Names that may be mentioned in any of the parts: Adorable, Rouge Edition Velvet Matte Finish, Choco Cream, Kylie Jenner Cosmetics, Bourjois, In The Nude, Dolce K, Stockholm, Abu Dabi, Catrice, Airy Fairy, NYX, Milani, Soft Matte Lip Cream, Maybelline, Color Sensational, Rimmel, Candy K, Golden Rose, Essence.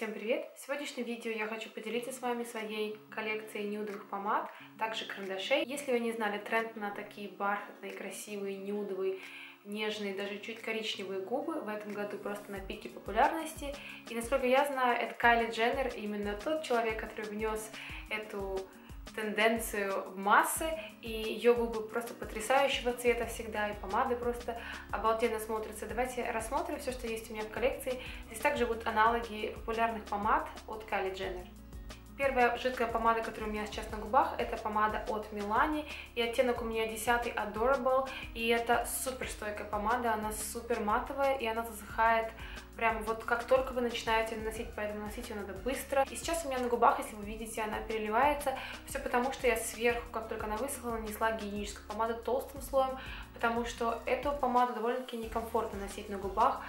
Всем привет! В сегодняшнем видео я хочу поделиться с вами своей коллекцией нюдовых помад, также карандашей. Если вы не знали, тренд на такие бархатные, красивые, нюдовые, нежные, даже чуть коричневые губы в этом году просто на пике популярности. И насколько я знаю, это Кайли Дженнер, именно тот человек, который внес эту тенденцию в массы, и ее губы просто потрясающего цвета всегда, и помады просто обалденно смотрятся. Давайте рассмотрим все, что есть у меня в коллекции. Здесь также будут аналоги популярных помад от Kylie Jenner. Первая жидкая помада, которая у меня сейчас на губах, это помада от Milani, и оттенок у меня 10 Adorable, и это супер стойкая помада, она супер матовая, и она засыхает прям вот как только вы начинаете наносить, поэтому наносить ее надо быстро. И сейчас у меня на губах, если вы видите, она переливается. Все потому, что я сверху, как только она высохла, нанесла гигиеническую помаду толстым слоем, потому что эту помаду довольно-таки некомфортно носить на губах.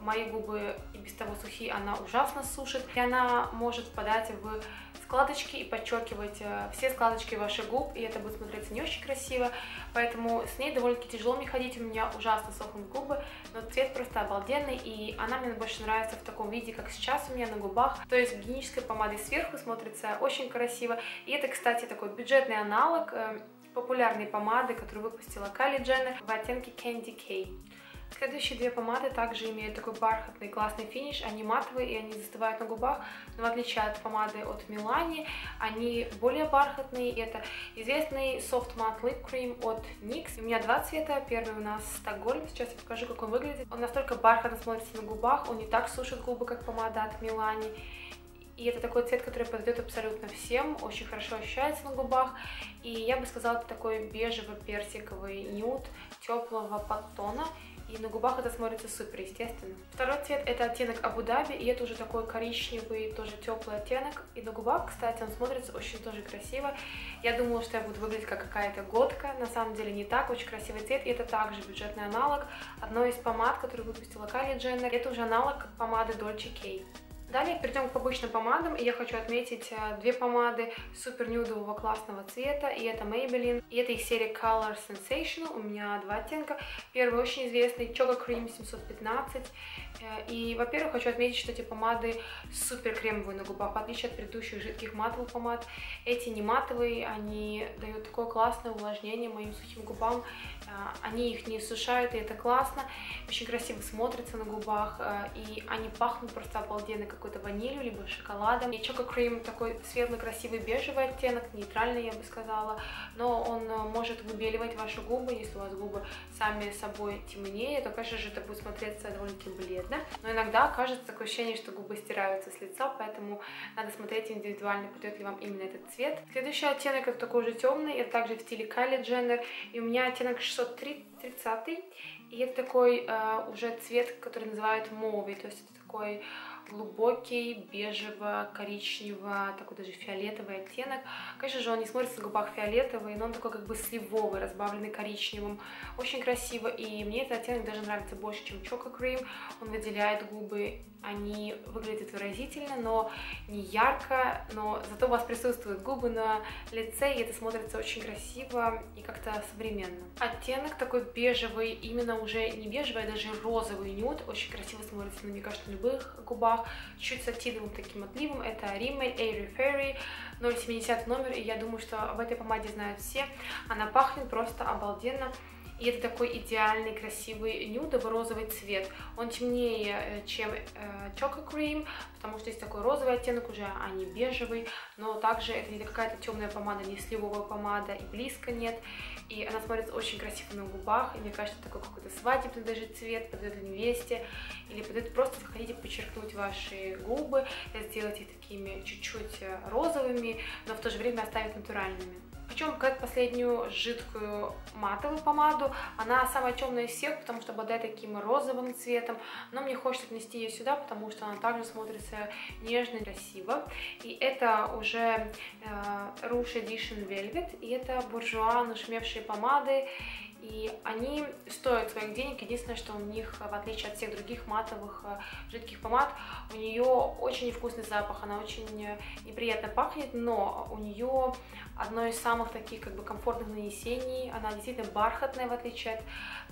Мои губы и без того сухие, она ужасно сушит, и она может впадать в складочки и подчеркивать все складочки ваших губ, и это будет смотреться не очень красиво, поэтому с ней довольно-таки тяжело мне ходить, у меня ужасно сохнут губы, но цвет просто обалденный, и она мне больше нравится в таком виде, как сейчас у меня на губах, то есть гигиенической помадой сверху смотрится очень красиво, и это, кстати, такой бюджетный аналог популярной помады, которую выпустила Kylie Jenner в оттенке Candy K. Следующие две помады также имеют такой бархатный классный финиш, они матовые и они застывают на губах, но в отличие от помады от Milani, они более бархатные, это известный Soft Matte Lip Cream от NYX, у меня два цвета, первый у нас Stockholm, сейчас я покажу, как он выглядит, он настолько бархатно смотрится на губах, он не так сушит губы, как помада от Milani. И это такой цвет, который подойдет абсолютно всем, очень хорошо ощущается на губах. И я бы сказала, это такой бежево-персиковый нюд теплого подтона. И на губах это смотрится супер, естественно. Второй цвет это оттенок Абу Даби, и это уже такой коричневый, тоже теплый оттенок. И на губах, кстати, он смотрится очень тоже красиво. Я думала, что я буду выглядеть как какая-то годка, на самом деле не так, очень красивый цвет. И это также бюджетный аналог одной из помад, которую выпустила Kylie Jenner. Это уже аналог помады Dolce K. Далее перейдем к обычным помадам, и я хочу отметить две помады супер нюдового классного цвета, и это Maybelline, и это их серия Color Sensational, у меня два оттенка, первый очень известный Choco Cream 715, и, во-первых, хочу отметить, что эти помады супер кремовые на губах, в отличие от предыдущих жидких матовых помад, эти не матовые, они дают такое классное увлажнение моим сухим губам, они их не сушают, и это классно, очень красиво смотрится на губах, и они пахнут просто обалденно, какой-то ванилью, либо шоколадом. И Choco Cream такой светло-красивый бежевый оттенок, нейтральный, я бы сказала, но он может выбеливать ваши губы, если у вас губы сами собой темнее, то, конечно же, это будет смотреться довольно-таки бледно, но иногда кажется такое ощущение, что губы стираются с лица, поэтому надо смотреть индивидуально, подойдет ли вам именно этот цвет. Следующий оттенок, это такой же темный, это также в стиле Kylie Jenner, и у меня оттенок 630, и это такой уже цвет, который называют мовый, то есть это такой глубокий, бежево-коричнево, такой даже фиолетовый оттенок. Конечно же, он не смотрится на губах фиолетовый, но он такой как бы сливовый, разбавленный коричневым. Очень красиво, и мне этот оттенок даже нравится больше, чем Choco Cream. Он выделяет губы, они выглядят выразительно, но не ярко, но зато у вас присутствуют губы на лице, и это смотрится очень красиво и как-то современно. Оттенок такой бежевый, именно уже не бежевый, а даже розовый нюд, очень красиво смотрится, мне кажется, на любых губах. Чуть с активным таким отливом, это Rimmel Airy Fairy 070 номер, и я думаю, что об этой помаде знают все, она пахнет просто обалденно, и это такой идеальный красивый нюдово-розовый цвет, он темнее, чем Choco Cream, потому что есть такой розовый оттенок уже, а не бежевый, но также это не какая-то темная помада, не сливовая помада, и близко нет, и она смотрится очень красиво на губах, и мне кажется, такой какой-то свадебный даже цвет, подойдет невесте, или подойдет просто, если хотите подчеркнуть ваши губы, сделать их такими чуть-чуть розовыми, но в то же время оставить натуральными. Хочу вам показать последнюю жидкую матовую помаду, она самая темная из всех, потому что обладает таким розовым цветом, но мне хочется отнести ее сюда, потому что она также смотрится нежно и красиво, и это уже Rouge Edition Velvet, и это Bourjois нашумевшие помады, И они стоят своих денег. Единственное, что у них, в отличие от всех других матовых жидких помад, у нее очень вкусный запах, она очень неприятно пахнет, но у нее одно из самых таких как бы комфортных нанесений, она действительно бархатная, в отличие от,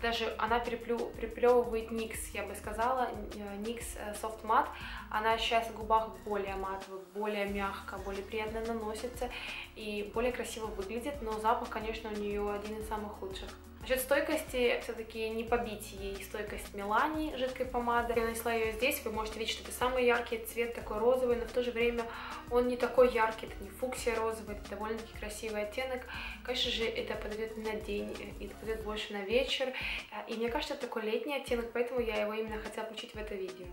даже она переплевывает NYX, я бы сказала, NYX Soft Matte, она сейчас в губах более матовая, более мягкая, более приятно наносится и более красиво выглядит, но запах, конечно, у нее один из самых худших. Насчет стойкости, все-таки не побить ей стойкость Milani жидкой помады. Я нанесла ее здесь, вы можете видеть, что это самый яркий цвет, такой розовый, но в то же время он не такой яркий, это не фуксия розовый, это довольно-таки красивый оттенок. Конечно же, это подойдет не на день, это подойдет больше на вечер, и мне кажется, это такой летний оттенок, поэтому я его именно хотела включить в это видео.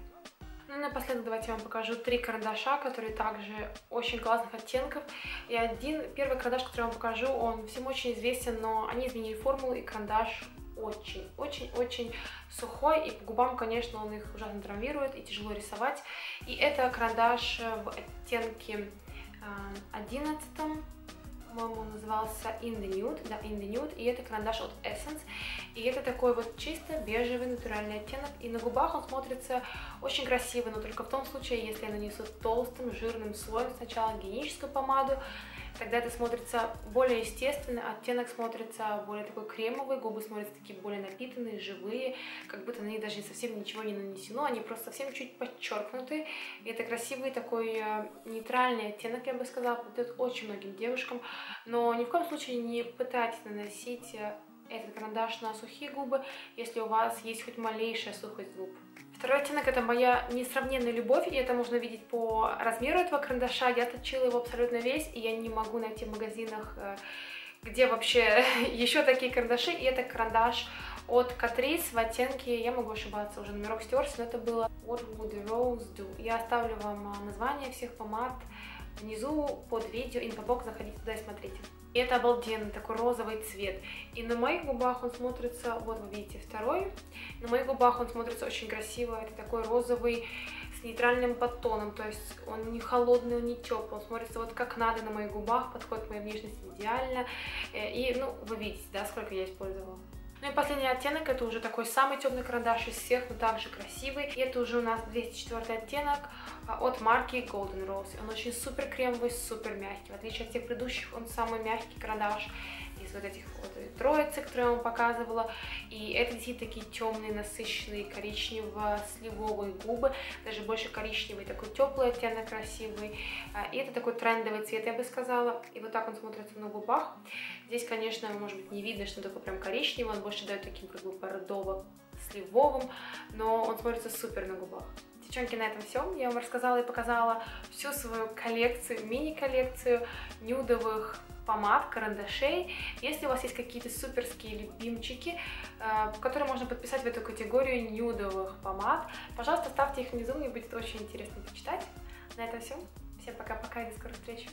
Ну и напоследок давайте я вам покажу три карандаша, которые также очень классных оттенков. И первый карандаш, который я вам покажу, он всем очень известен, но они изменили формулу, и карандаш очень-очень-очень сухой, и по губам, конечно, он их ужасно травмирует и тяжело рисовать. И это карандаш в оттенке 11, по-моему, он назывался In The Nude, да, In The Nude, и это карандаш от Essence, и это такой вот чисто бежевый натуральный оттенок, и на губах он смотрится очень красиво, но только в том случае, если я нанесу толстым, жирным слоем сначала гигиеническую помаду, тогда это смотрится более естественно, оттенок смотрится более такой кремовый, губы смотрятся такие более напитанные, живые, как будто на них даже совсем ничего не нанесено, они просто совсем чуть подчеркнуты. И это красивый такой нейтральный оттенок, я бы сказала, подойдет очень многим девушкам, но ни в коем случае не пытайтесь наносить этот карандаш на сухие губы, если у вас есть хоть малейшая сухость губ. Второй оттенок — это моя несравненная любовь, и это можно видеть по размеру этого карандаша. Я точила его абсолютно весь, и я не могу найти в магазинах, где вообще еще такие карандаши. И это карандаш от Catrice в оттенке, я могу ошибаться, уже номерок стерся, но это было What Would Rose Do. Я оставлю вам название всех помад внизу под видео, инфобокс, заходите туда и смотрите. И это обалденный такой розовый цвет. И на моих губах он смотрится, вот вы видите второй, на моих губах он смотрится очень красиво, это такой розовый с нейтральным подтоном, то есть он не холодный, он не теплый, он смотрится вот как надо на моих губах, подходит к моей внешности идеально. И, ну, вы видите, да, сколько я использовала. Ну и последний оттенок, это уже такой самый темный карандаш из всех, но также красивый. И это уже у нас 204 оттенок от марки Golden Rose. Он очень супер кремовый, супер мягкий. В отличие от всех предыдущих, он самый мягкий карандаш из вот этих вот троицы, которые я вам показывала. И это действительно такие темные, насыщенные, коричнево-сливовые губы. Даже больше коричневый, такой теплый оттенок, красивый. И это такой трендовый цвет, я бы сказала. И вот так он смотрится на губах. Здесь, конечно, может быть, не видно, что он такой прям коричневый, он больше дает таким как бы бордово-сливовым, но он смотрится супер на губах. Девчонки, на этом все. Я вам рассказала и показала всю свою коллекцию, мини-коллекцию нюдовых помад, карандашей. Если у вас есть какие-то суперские любимчики, которые можно подписать в эту категорию нюдовых помад, пожалуйста, ставьте их внизу, мне будет очень интересно почитать. На этом все. Всем пока-пока и до скорых встреч!